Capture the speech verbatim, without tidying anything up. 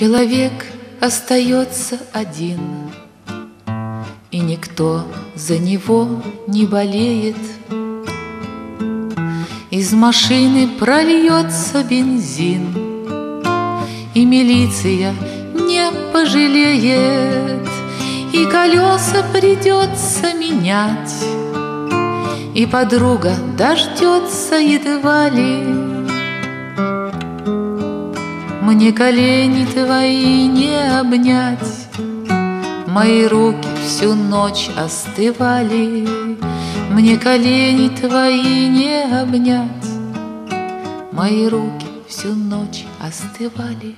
Человек остается один, и никто за него не болеет. Из машины прольется бензин, и милиция не пожалеет. И колеса придется менять, и подруга дождется едва ли. Мне колени твои не обнять, мои руки всю ночь остывали. Мне колени твои не обнять, мои руки всю ночь остывали.